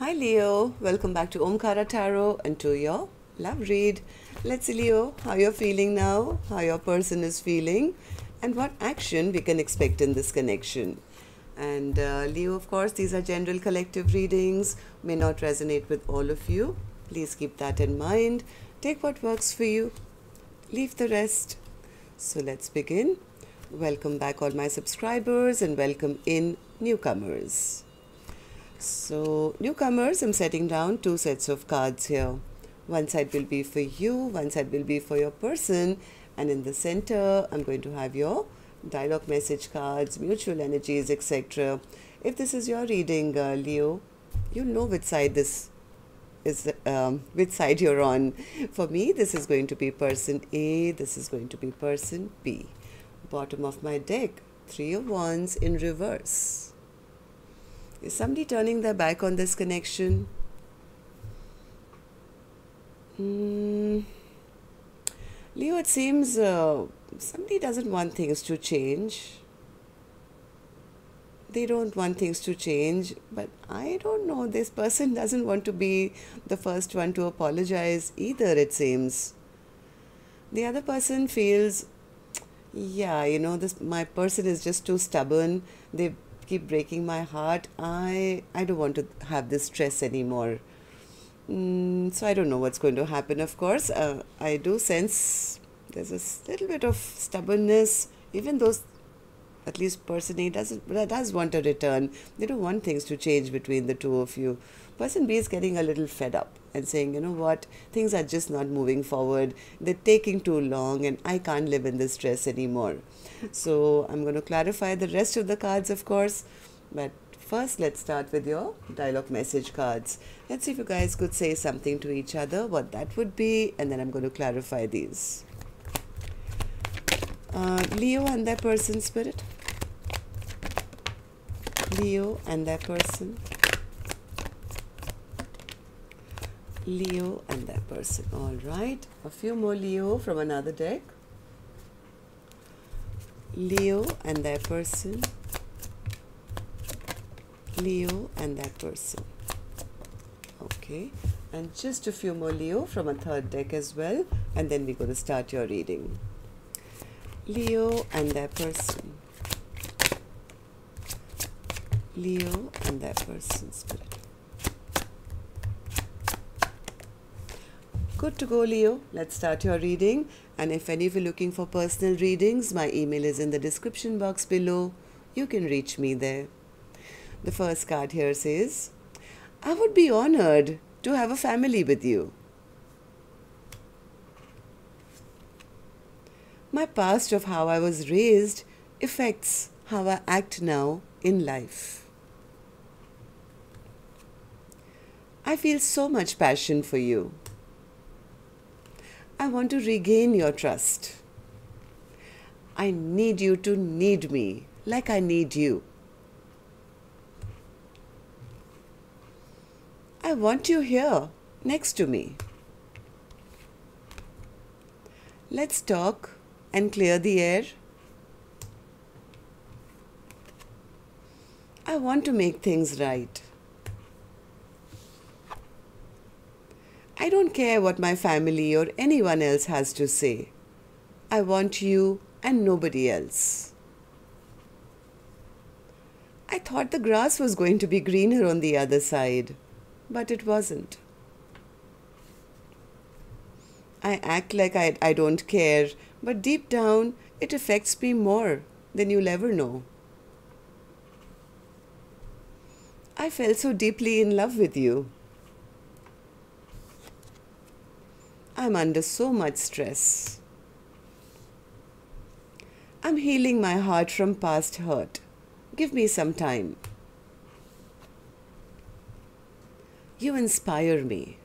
Hi Leo, welcome back to Omkara Tarot and to your love read. Let's see Leo, how you're feeling now, how your person is feeling and what action we can expect in this connection. And Leo, of course, these are general collective readings, may not resonate with all of you. Please keep that in mind. Take what works for you, leave the rest. So let's begin. Welcome back all my subscribers and welcome in newcomers. So newcomers, I'm setting down two sets of cards here. One side will be for you, one side will be for your person, and in the center I'm going to have your dialogue message cards, mutual energies, etc. If this is your reading, Leo, you'll know which side this is, which side you're on. For me, this is going to be person A, this is going to be person B. Bottom of my deck, Three of Wands in reverse. Is somebody turning their back on this connection? Leo, it seems somebody doesn't want things to change. They don't want things to change, but I don't know, this person doesn't want to be the first one to apologize either, it seems. The other person feels, yeah, you know, this my person is just too stubborn. They keep breaking my heart. I don't want to have this stress anymore. So I don't know what's going to happen, of course. I do sense there's a little bit of stubbornness, even though at least person A does want a return. They don't want things to change between the two of you. Person B is getting a little fed up and saying, you know what, things are just not moving forward. They're taking too long and I can't live in this stress anymore. So I'm going to clarify the rest of the cards, of course. But first, let's start with your dialogue message cards. Let's see if you guys could say something to each other, what that would be. And then I'm going to clarify these. Leo and their person, spirit. Leo and their person. Leo and their person. All right. A few more Leo from another deck. Leo and their person. Leo and their person. Okay. And just a few more Leo from a third deck as well. And then we're going to start your reading. Leo and their person. Leo and their person, spirit. Good to go, Leo. Let's start your reading. And if any of you are looking for personal readings, my email is in the description box below. You can reach me there. The first card here says, I would be honored to have a family with you. My past of how I was raised affects how I act now in life. I feel so much passion for you. I want to regain your trust. I need you to need me like I need you. I want you here next to me. Let's talk and clear the air. I want to make things right. I don't care what my family or anyone else has to say. I want you and nobody else. I thought the grass was going to be greener on the other side, but it wasn't. I act like I don't care, but deep down it affects me more than you'll ever know. I fell so deeply in love with you. I'm under so much stress. I'm healing my heart from past hurt. Give me some time. You inspire me.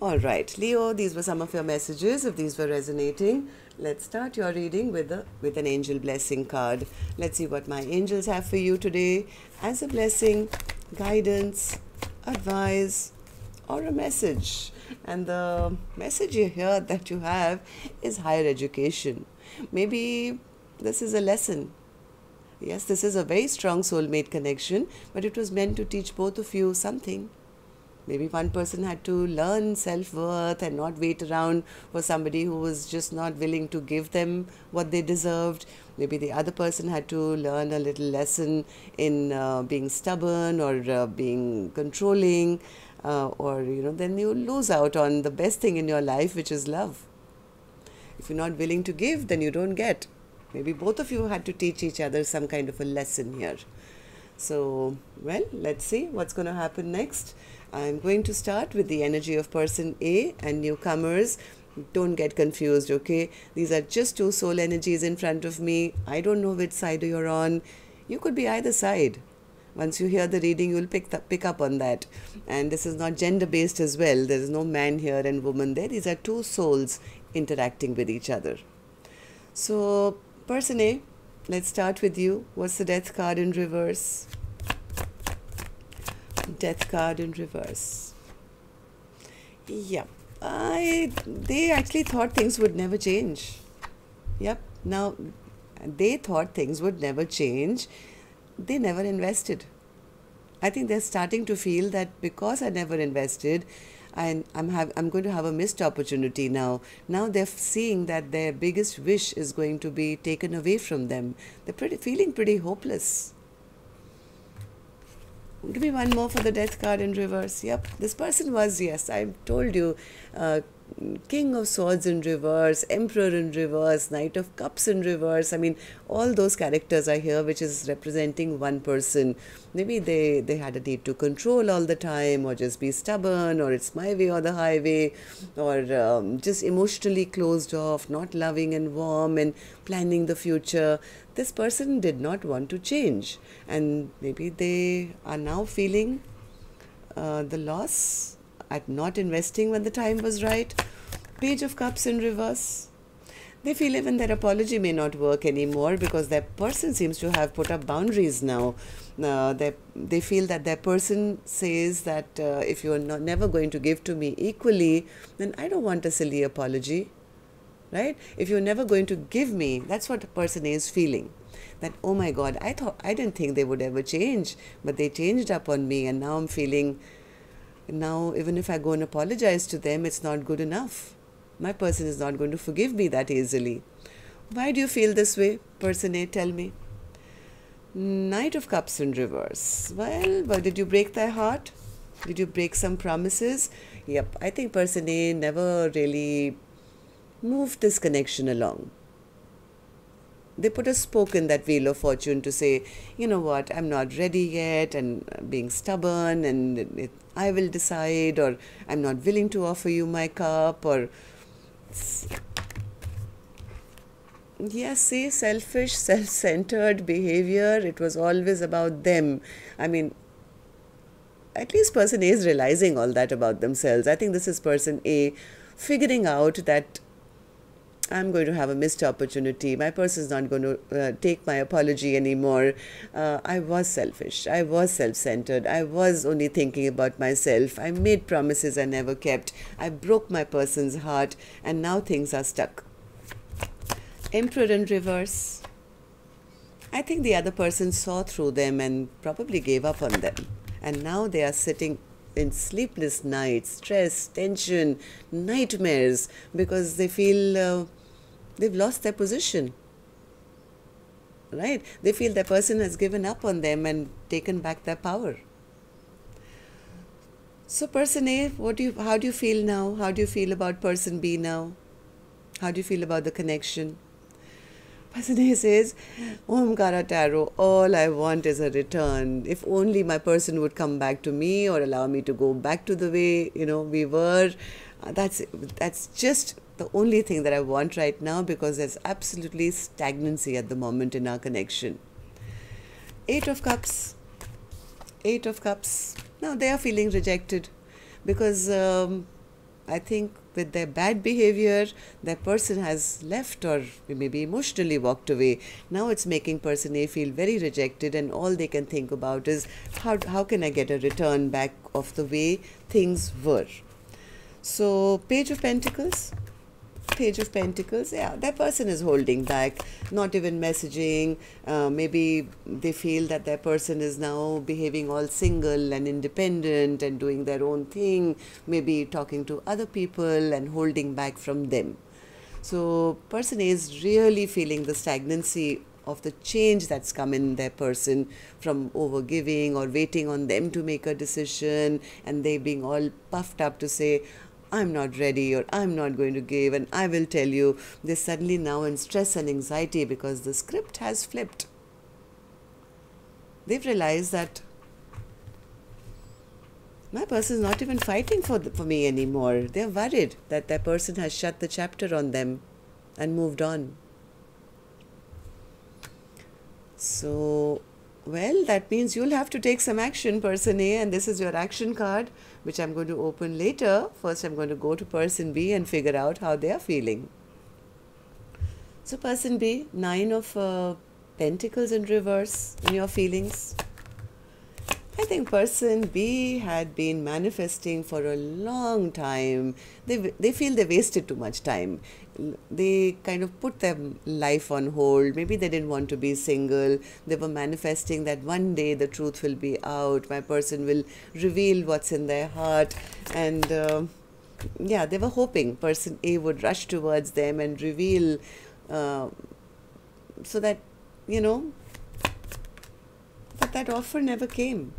All right, Leo, these were some of your messages. If these were resonating, let's start your reading with an angel blessing card. Let's see what my angels have for you today as a blessing, guidance, advice, or a message. And the message here that you have is higher education. Maybe this is a lesson. Yes, this is a very strong soulmate connection, but it was meant to teach both of you something. Maybe one person had to learn self-worth and not wait around for somebody who was just not willing to give them what they deserved. Maybe the other person had to learn a little lesson in being stubborn or being controlling, or then you lose out on the best thing in your life, which is love. If you're not willing to give, then you don't get. Maybe both of you had to teach each other some kind of a lesson here. So, well, let's see what's going to happen next. I'm going to start with the energy of person A, and newcomers, don't get confused, okay? These are just two soul energies in front of me. I don't know which side you're on. You could be either side. Once you hear the reading, you'll pick up on that. And this is not gender-based as well. There is no man here and woman there. These are two souls interacting with each other. So, person A, let's start with you. What's the death card in reverse? Death card in reverse. Yep. They actually thought things would never change. Yep. Now, they thought things would never change. They never invested. I think they're starting to feel that because I never invested, I'm going to have a missed opportunity now. Now they're seeing that their biggest wish is going to be taken away from them. They're feeling pretty hopeless. Give me one more for the death card in reverse. Yep, this person was, yes, I told you, King of Swords in reverse, Emperor in reverse, Knight of Cups in reverse. I mean, all those characters are here, which is representing one person. Maybe they had a need to control all the time, or just be stubborn, or it's my way or the highway, or just emotionally closed off, not loving and warm and planning the future. This person did not want to change, and maybe they are now feeling the loss at not investing when the time was right. Page of Cups in reverse. They feel even their apology may not work anymore because their person seems to have put up boundaries now. They feel that their person says that if you're never going to give to me equally, then I don't want a silly apology. Right? If you're never going to give me, that's what a person is feeling. That, oh my God, I didn't think they would ever change, but they changed up on me, and now I'm feeling, now even if I go and apologize to them, it's not good enough. My person is not going to forgive me that easily. Why do you feel this way, person A? Tell me. Knight of Cups in reverse. Well, but did you break their heart? Did you break some promises? Yep, I think person A never really moved this connection along. They put a spoke in that wheel of fortune to say, you know what, I'm not ready yet, and being stubborn, and I will decide, or I'm not willing to offer you my cup, or yes, see, selfish, self-centered behavior. It was always about them. I mean, at least person A is realizing all that about themselves. I think this is person A figuring out that I'm going to have a missed opportunity. My person is not going to take my apology anymore. I was selfish. I was self-centered. I was only thinking about myself. I made promises I never kept. I broke my person's heart, and now things are stuck. Emperor in reverse. I think the other person saw through them and probably gave up on them. And now they are sitting in sleepless nights, stress, tension, nightmares, because they feel they've lost their position, right? They feel their person has given up on them and taken back their power. So person A, how do you feel now? How do you feel about person B now? How do you feel about the connection? Person A says, Omkara Tarot, all I want is a return. If only my person would come back to me, or allow me to go back to the way, we were. That's just the only thing that I want right now, because there's absolutely stagnancy at the moment in our connection. Eight of Cups. Eight of Cups. Now they are feeling rejected because I think with their bad behavior, their person has left, or maybe emotionally walked away. Now it's making person A feel very rejected, and all they can think about is how can I get a return back of the way things were. So, Page of Pentacles. Page of Pentacles, yeah, that person is holding back, not even messaging. Maybe they feel that their person is now behaving all single and independent and doing their own thing, maybe talking to other people and holding back from them. So person A is really feeling the stagnancy of the change that's come in their person from overgiving or waiting on them to make a decision, and they being all puffed up to say, I'm not ready, or I'm not going to give, and I will tell you. They're suddenly now in stress and anxiety because the script has flipped. They've realized that my person is not even fighting for me anymore. They're worried that that person has shut the chapter on them and moved on. So, well, that means you'll have to take some action, person A, and this is your action card, which I'm going to open later. First, I'm going to go to person B and figure out how they are feeling. So, person B, Nine of Pentacles in reverse in your feelings. I think person B had been manifesting for a long time. They feel they wasted too much time. They kind of put their life on hold. Maybe they didn't want to be single. They were manifesting that one day the truth will be out. My person will reveal what's in their heart. And yeah, they were hoping person A would rush towards them and reveal so that, you know, but that offer never came.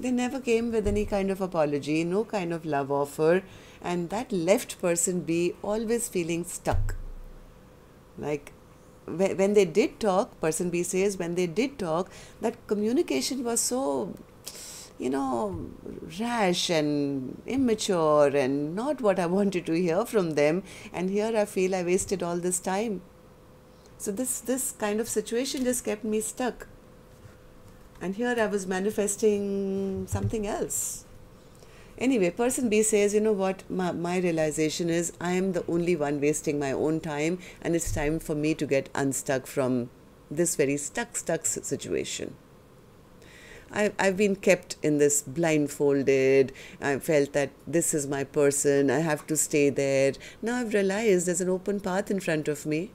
They never came with any kind of apology, no kind of love offer, and that left person B always feeling stuck. Like when they did talk, person B says, when they did talk, that communication was so, you know, rash and immature and not what I wanted to hear from them, and here I feel I wasted all this time. So this kind of situation just kept me stuck. And here I was manifesting something else. Anyway, person B says, you know what, my realization is I am the only one wasting my own time, and it's time for me to get unstuck from this very stuck situation. I've been kept in this blindfolded. I felt that this is my person. I have to stay there. Now I've realized there's an open path in front of me.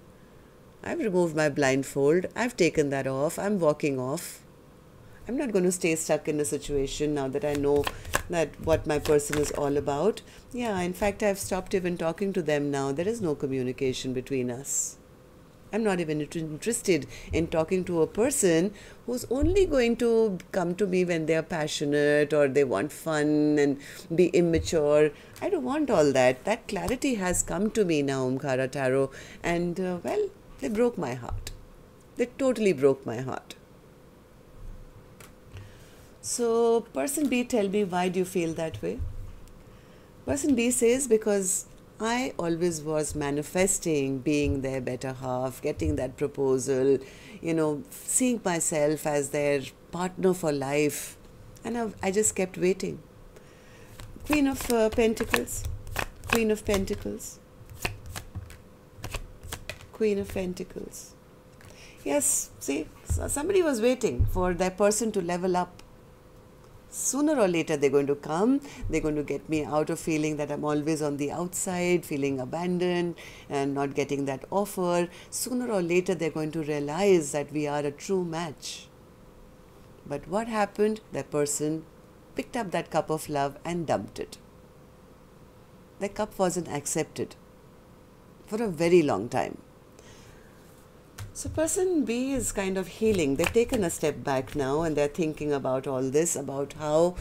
I've removed my blindfold. I've taken that off. I'm walking off. I'm not going to stay stuck in a situation now that I know that what my person is all about. Yeah, in fact, I've stopped even talking to them now. There is no communication between us. I'm not even interested in talking to a person who's only going to come to me when they're passionate or they want fun and be immature. I don't want all that. That clarity has come to me now, Omkara Tarot. And, well, they broke my heart. They totally broke my heart. So, person B, tell me, why do you feel that way? Person B says, because I always was manifesting being their better half, getting that proposal, you know, seeing myself as their partner for life. And I just kept waiting. Queen of Pentacles, Queen of Pentacles, Queen of Pentacles. Yes, see, somebody was waiting for that person to level up. Sooner or later they're going to come, they're going to get me out of feeling that I'm always on the outside, feeling abandoned and not getting that offer. Sooner or later they're going to realize that we are a true match. But what happened? That person picked up that cup of love and dumped it. The cup wasn't accepted for a very long time. So person B is kind of healing. They've taken a step back now and they're thinking about all this, about how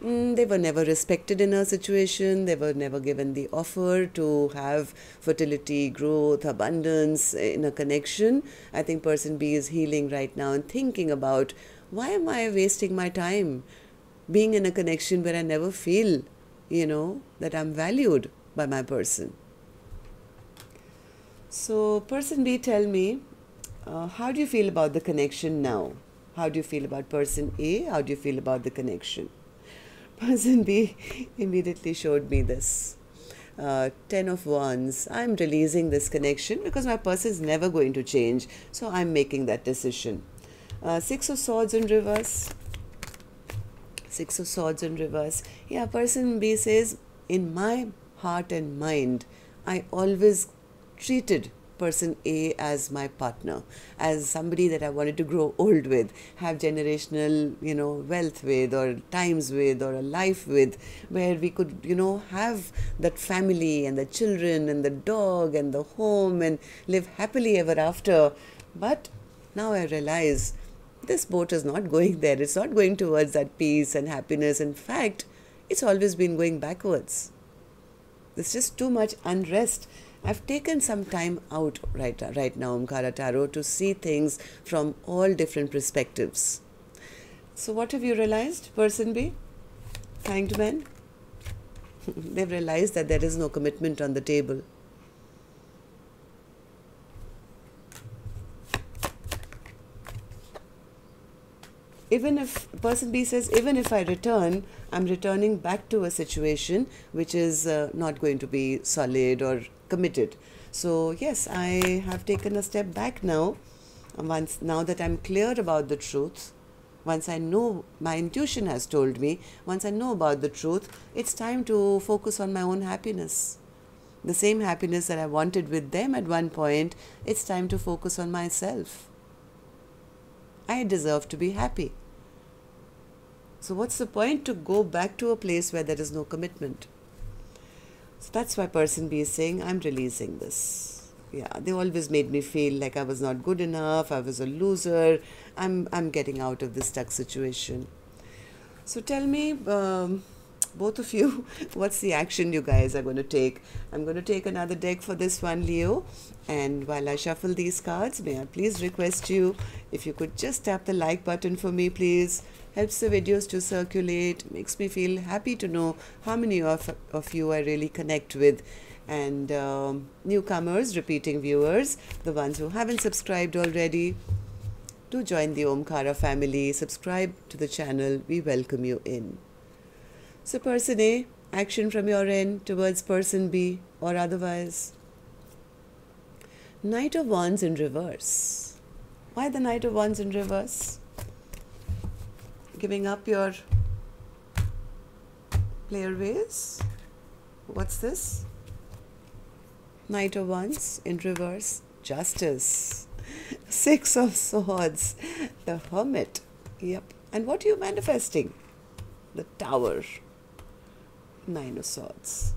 they were never respected in a situation. They were never given the offer to have fertility, growth, abundance in a connection. I think person B is healing right now and thinking about, why am I wasting my time being in a connection where I never feel, you know, that I'm valued by my person? So person B, tell me, how do you feel about the connection now? How do you feel about person A? How do you feel about the connection? Person B immediately showed me this. Ten of Wands. I'm releasing this connection because my person is never going to change. So I'm making that decision. Six of Swords in reverse. Six of Swords in reverse. Yeah, person B says, in my heart and mind, I always treated person A as my partner, as somebody that I wanted to grow old with, have generational, wealth with, or times with, or a life with, where we could, have that family and the children and the dog and the home and live happily ever after. But now I realize this boat is not going there. It's not going towards that peace and happiness. In fact, it's always been going backwards. There's just too much unrest. I've taken some time out right now, Omkara Tarot, to see things from all different perspectives. So what have you realized, person B? Hanged man? They've realized that there is no commitment on the table. Even if person B says, even if I return, I'm returning back to a situation which is not going to be solid or committed. So yes, I have taken a step back now. Now that I'm clear about the truth, once I know, my intuition has told me, once I know about the truth, it's time to focus on my own happiness. The same happiness that I wanted with them at one point, it's time to focus on myself. I deserve to be happy. So what's the point to go back to a place where there is no commitment? So that's why person B is saying, I'm releasing this. Yeah, they always made me feel like I was not good enough, I was a loser, I'm getting out of this stuck situation. So tell me, both of you, what's the action you guys are going to take? I'm going to take another deck for this one, Leo. And while I shuffle these cards, may I please request you, if you could just tap the like button for me, please. Helps the videos to circulate. Makes me feel happy to know how many of you I really connect with. And newcomers, repeating viewers, the ones who haven't subscribed already, do join the Omkara family. Subscribe to the channel. We welcome you in. So person A, action from your end towards person B or otherwise. Knight of Wands in reverse. Why the Knight of Wands in reverse? Giving up your player ways? What's this? Knight of Wands in reverse. Justice. Six of Swords. The Hermit. Yep. And what are you manifesting? The Tower. Nine of Swords.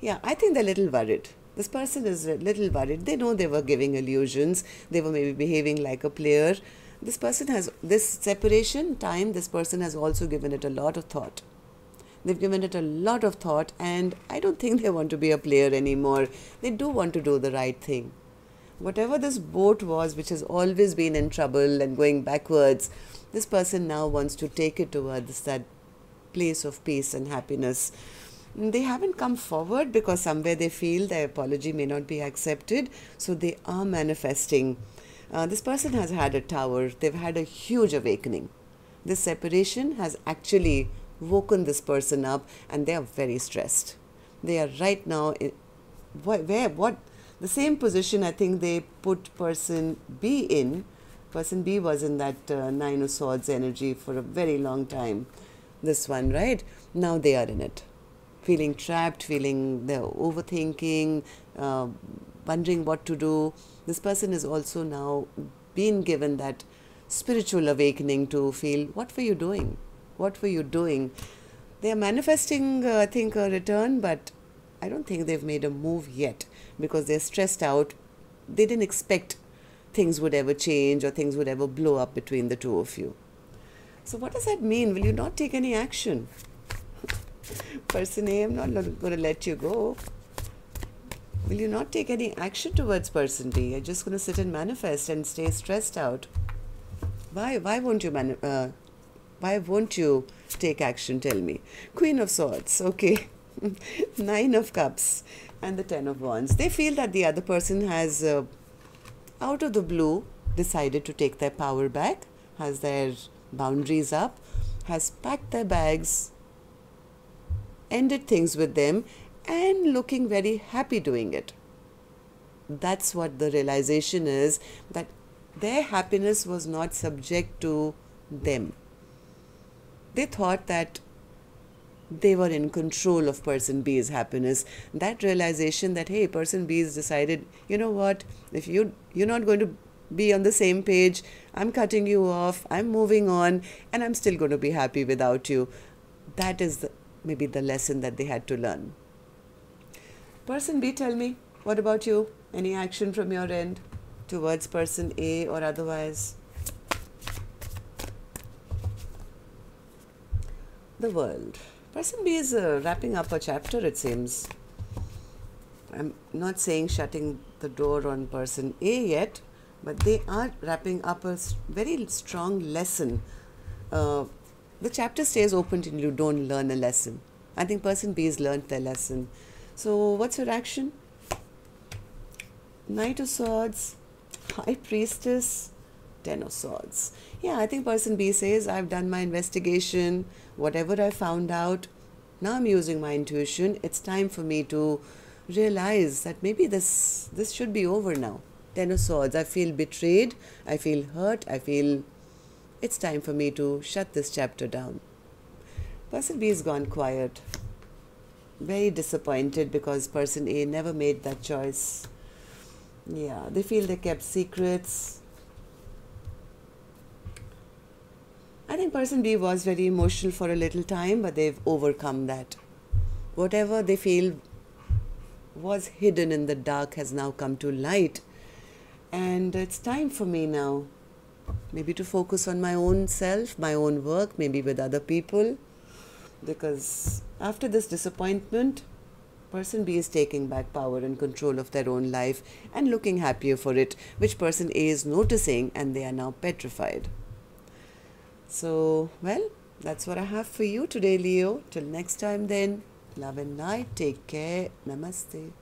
Yeah, I think they're a little worried. This person is a little worried. They know they were giving illusions. They were maybe behaving like a player. This person has, this separation time, this person has also given it a lot of thought. They've given it a lot of thought, and I don't think they want to be a player anymore. They do want to do the right thing. Whatever this boat was, which has always been in trouble and going backwards, this person now wants to take it towards that place of peace and happiness. They haven't come forward because somewhere they feel their apology may not be accepted, so they are manifesting. This person has had a tower. They've had a huge awakening. This separation has actually woken this person up, and they are very stressed. They are right now in the same position I think they put person B in. Person B was in that Nine of Swords energy for a very long time. This one, right? Now they are in it. Feeling trapped, feeling they're overthinking, wondering what to do. This person has also now been given that spiritual awakening to feel, what were you doing? What were you doing? They are manifesting, I think, a return, but I don't think they've made a move yet because they're stressed out. They didn't expect things would ever change or things would ever blow up between the two of you. So what does that mean? Will you not take any action? Person A, I'm not going to let you go. Will you not take any action towards person B? You're just going to sit and manifest and stay stressed out. Why won't you take action? Tell me. Queen of Swords, okay. Nine of Cups and the Ten of Wands. They feel that the other person has, out of the blue, decided to take their power back, has their boundaries up, has packed their bags, ended things with them, and looking very happy doing it. That's what the realization is, that their happiness was not subject to them. They thought that they were in control of person B's happiness. That realization that, hey, person B has decided, you know what, if you're not going to be on the same page, I'm cutting you off, I'm moving on, and I'm still going to be happy without you. That is maybe the lesson that they had to learn. Person B, tell me, what about you? Any action from your end towards person A or otherwise? The world. Person B is wrapping up a chapter, it seems. I'm not saying shutting the door on person A yet, but they are wrapping up a very strong lesson. The chapter stays open till you don't learn a lesson. I think person B has learned their lesson. So what's your action? Knight of Swords, High Priestess, Ten of Swords. Yeah, I think person B says, I've done my investigation, whatever I found out, now I'm using my intuition. It's time for me to realize that maybe this should be over now. Ten of Swords, I feel betrayed, I feel hurt, I feel it's time for me to shut this chapter down. Person B has gone quiet, very disappointed because person A never made that choice. Yeah, they feel they kept secrets. I think person B was very emotional for a little time, but they've overcome that. Whatever they feel was hidden in the dark has now come to light. And it's time for me now, maybe to focus on my own self, my own work, maybe with other people. Because after this disappointment, person B is taking back power and control of their own life and looking happier for it, which person A is noticing, and they are now petrified. So, well, that's what I have for you today, Leo. Till next time then, love and light. Take care. Namaste.